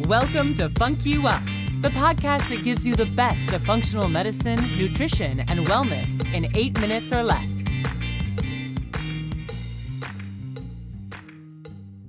Welcome to FUNC YOU UP, the podcast that gives you the best of functional medicine, nutrition, and wellness in 8 minutes or less.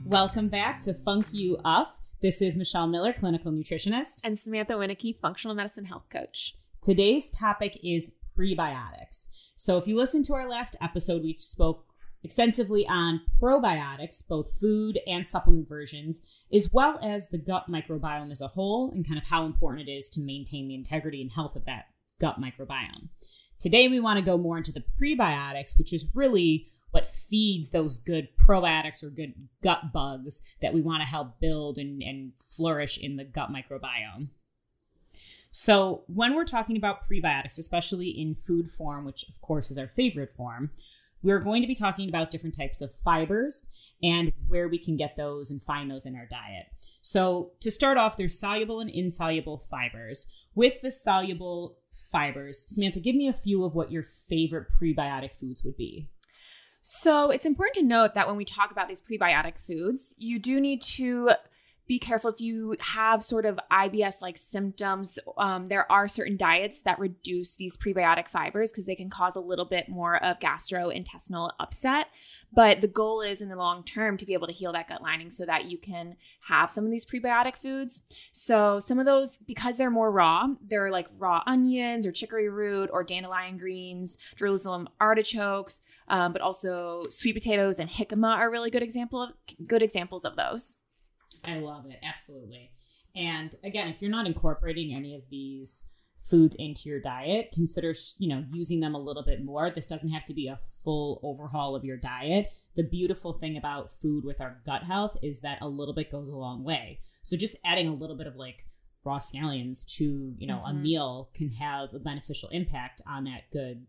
Welcome back to FUNC YOU UP. This is Michelle Miller, clinical nutritionist. And Samantha Wineke, functional medicine health coach. Today's topic is prebiotics. So if you listened to our last episode, we spoke extensively on probiotics, both food and supplement versions, as well as the gut microbiome as a whole and kind of how important it is to maintain the integrity and health of that gut microbiome. Today, we want to go more into the prebiotics, which is really what feeds those good probiotics or good gut bugs that we want to help build and flourish in the gut microbiome. So when we're talking about prebiotics, especially in food form, which of course is our favorite form, we're going to be talking about different types of fibers and where we can get those and find those in our diet. So to start off, there's soluble and insoluble fibers. With the soluble fibers, Samantha, give me a few of what your favorite prebiotic foods would be. So it's important to note that when we talk about these prebiotic foods, you do need to be careful if you have sort of IBS-like symptoms. There are certain diets that reduce these prebiotic fibers because they can cause a little bit more of gastrointestinal upset. But the goal is in the long term to be able to heal that gut lining so that you can have some of these prebiotic foods. So some of those, because they're more raw, they're like raw onions or chicory root or dandelion greens, Jerusalem artichokes, but also sweet potatoes and jicama are really good examples of those. I love it. Absolutely. And again, if you're not incorporating any of these foods into your diet, consider, using them a little bit more. This doesn't have to be a full overhaul of your diet. The beautiful thing about food with our gut health is that a little bit goes a long way. So just adding a little bit of like raw scallions to, a meal can have a beneficial impact on that good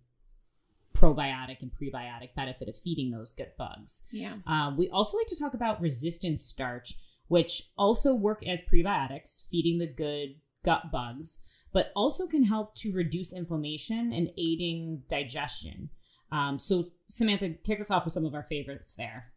probiotic and prebiotic benefit of feeding those good bugs. Yeah. We also like to talk about resistant starch, which also work as prebiotics, feeding the good gut bugs, but also can help to reduce inflammation and aiding digestion. So Samantha, kick us off with some of our favorites there.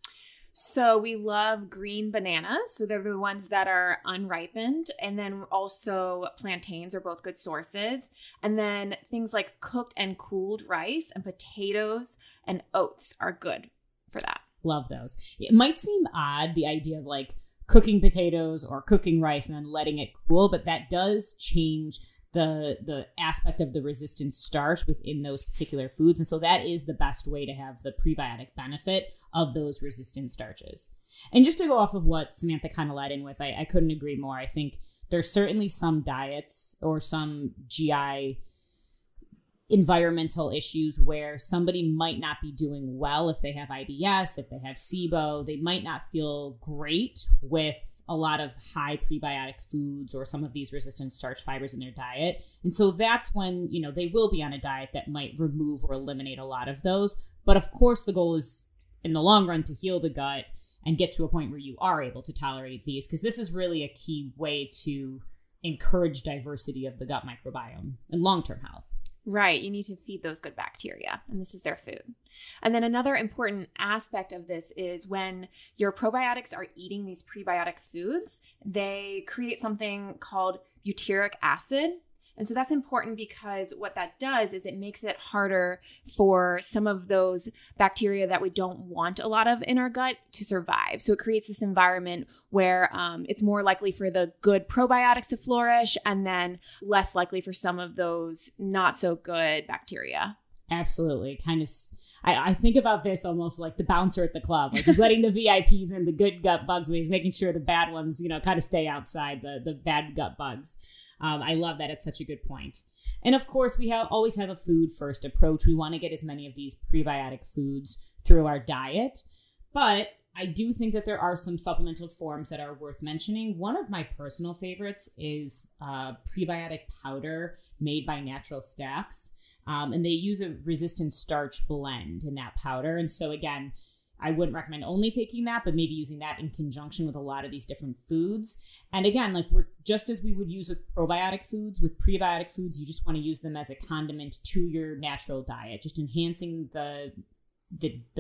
So we love green bananas. So they're the ones that are unripened. And then also plantains are both good sources. And then things like cooked and cooled rice and potatoes and oats are good for that. Love those. It might seem odd, the idea of like cooking potatoes or cooking rice and then letting it cool, but that does change the aspect of the resistant starch within those particular foods. And so that is the best way to have the prebiotic benefit of those resistant starches. And just to go off of what Samantha kind of led in with, I couldn't agree more. I think there's certainly some diets or some GI environmental issues where somebody might not be doing well if they have IBS, if they have SIBO, they might not feel great with a lot of high prebiotic foods or some of these resistant starch fibers in their diet. And so that's when, they will be on a diet that might remove or eliminate a lot of those. But of course, the goal is in the long run to heal the gut and get to a point where you are able to tolerate these, because this is really a key way to encourage diversity of the gut microbiome and long-term health. Right. You need to feed those good bacteria, and this is their food. And then another important aspect of this is when your probiotics are eating these prebiotic foods, they create something called butyric acid. And so that's important because what that does is it makes it harder for some of those bacteria that we don't want a lot of in our gut to survive. So it creates this environment where it's more likely for the good probiotics to flourish and then less likely for some of those not so good bacteria. Absolutely. Kind of, I think about this almost like the bouncer at the club. Like he's letting the VIPs in, the good gut bugs, but he's making sure the bad ones, kind of stay outside the bad gut bugs. I love that. It's such a good point. And of course, we always have a food first approach. We want to get as many of these prebiotic foods through our diet. But I do think that there are some supplemental forms that are worth mentioning. One of my personal favorites is prebiotic powder made by Natural Stacks. And they use a resistant starch blend in that powder. And so again, I wouldn't recommend only taking that, but maybe using that in conjunction with a lot of these different foods. And again, like we're just as we would use with probiotic foods, with prebiotic foods, you just want to use them as a condiment to your natural diet, just enhancing the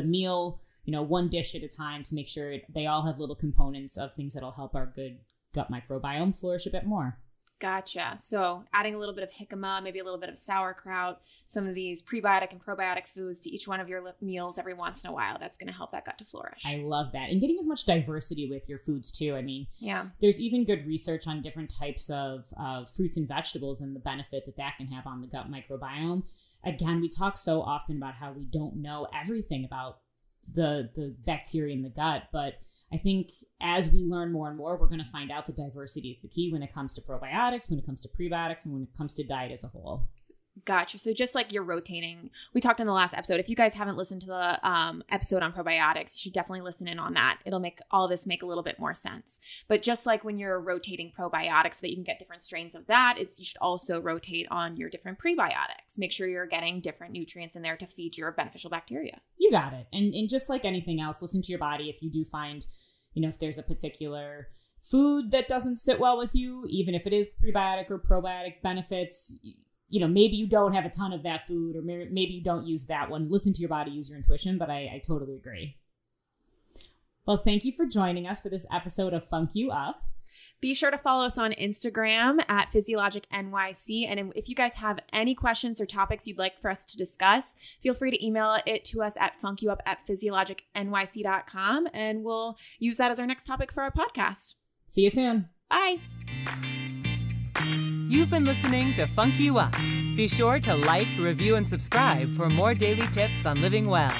meal, you know, one dish at a time to make sure they all have little components of things that'll help our good gut microbiome flourish a bit more. Gotcha. So adding a little bit of jicama, maybe a little bit of sauerkraut, some of these prebiotic and probiotic foods to each one of your meals every once in a while. That's going to help that gut to flourish. I love that. And getting as much diversity with your foods too. I mean, yeah, there's even good research on different types of fruits and vegetables and the benefit that that can have on the gut microbiome. Again, we talk so often about how we don't know everything about the bacteria in the gut, but I think as we learn more and more, we're going to find out that diversity is the key when it comes to probiotics, when it comes to prebiotics, and when it comes to diet as a whole. Gotcha. So just like you're rotating, we talked in the last episode, if you guys haven't listened to the episode on probiotics, you should definitely listen in on that. It'll make all this make a little bit more sense. But just like when you're rotating probiotics so that you can get different strains of that, you should also rotate on your different prebiotics. Make sure you're getting different nutrients in there to feed your beneficial bacteria. You got it. And just like anything else, listen to your body. If you do find, you know, if there's a particular food that doesn't sit well with you, even if it is prebiotic or probiotic benefits, you know, maybe you don't have a ton of that food, or maybe you don't use that one. Listen to your body, use your intuition, but I totally agree. Well, thank you for joining us for this episode of Funk You Up. Be sure to follow us on Instagram at Physiologic NYC. And if you guys have any questions or topics you'd like for us to discuss, feel free to email it to us at funkyouup@physiologicnyc.com. And we'll use that as our next topic for our podcast. See you soon. Bye. You've been listening to Funk You Up. Be sure to like, review, and subscribe for more daily tips on living well.